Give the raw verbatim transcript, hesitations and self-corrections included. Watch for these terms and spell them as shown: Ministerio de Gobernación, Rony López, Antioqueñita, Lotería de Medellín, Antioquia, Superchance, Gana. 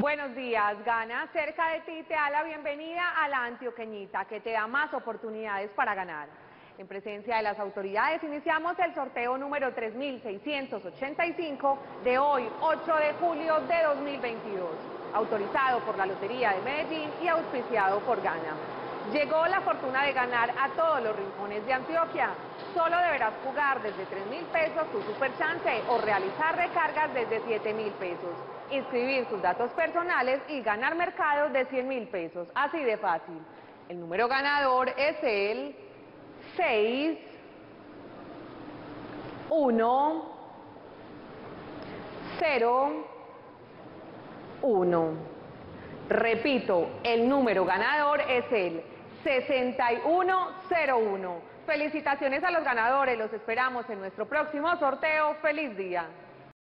Buenos días, Gana. Cerca de ti te da la bienvenida a la Antioqueñita, que te da más oportunidades para ganar. En presencia de las autoridades iniciamos el sorteo número tres mil seiscientos ochenta y cinco de hoy, ocho de julio de dos mil veintidós, autorizado por la Lotería de Medellín y auspiciado por Gana. Llegó la fortuna de ganar a todos los rincones de Antioquia. Solo deberás jugar desde tres mil pesos tu Superchance o realizar recargas desde siete mil pesos, inscribir sus datos personales y ganar mercados de cien mil pesos. Así de fácil. El número ganador es el seis uno cero uno. Repito, el número ganador es el sesenta y uno cero uno. Felicitaciones a los ganadores, los esperamos en nuestro próximo sorteo. ¡Feliz día!